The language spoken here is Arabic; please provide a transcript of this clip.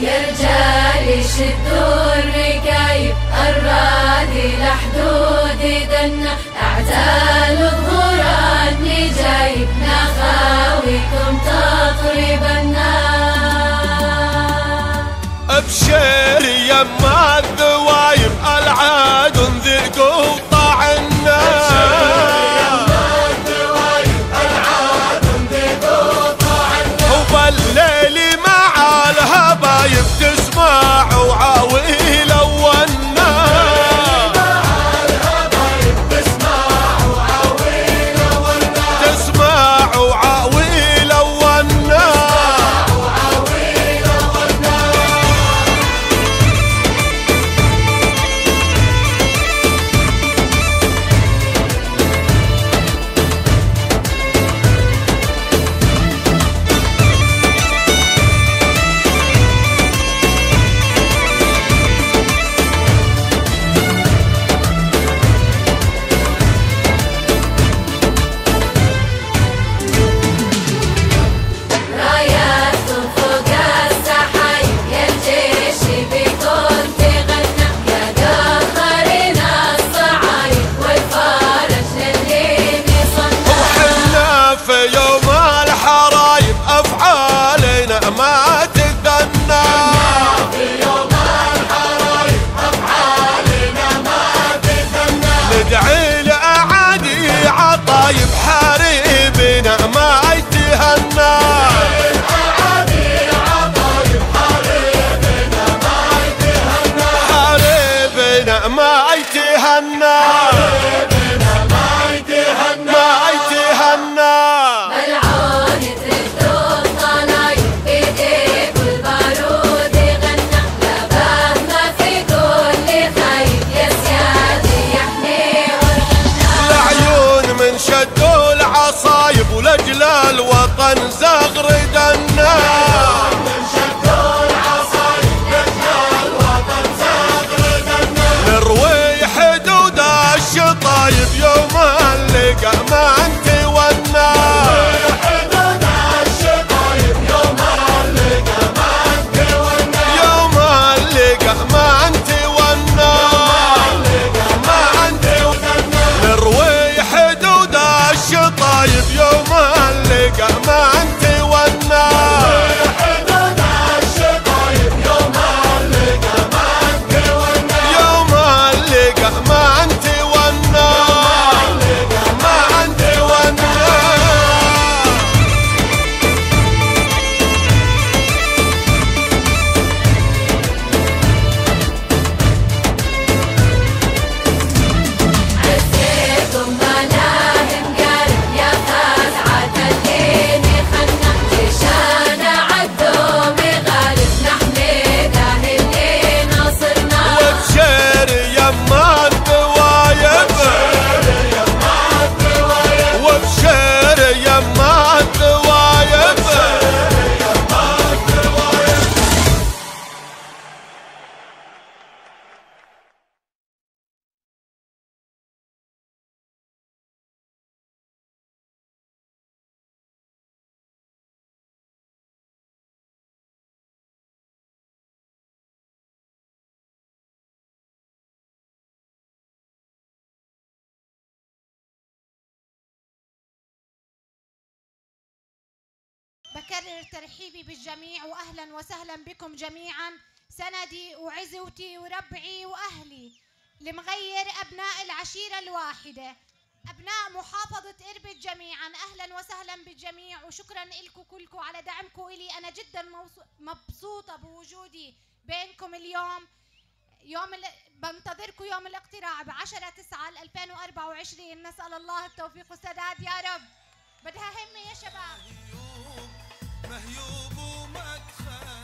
يا رجال شدوا الركايب الراضي لحدود دنا اعتال الظهر النجايب نخاويكم تطربنا. ابشر يما الذوايب العاد ذيقوا بكرر ترحيبي بالجميع وأهلا وسهلا بكم جميعا. سندي وعزوتي وربعي وأهلي لمغير أبناء العشيرة الواحدة، أبناء محافظة إربد جميعا، أهلا وسهلا بالجميع وشكرا لكم كلكم على دعمكم إلي. أنا جدا مبسوطة بوجودي بينكم اليوم. بنتظركم يوم الاقتراع ب10/9/2024. نسأل الله التوفيق والسداد يا رب. بدها همة يا شباب. مهيوب ومدخل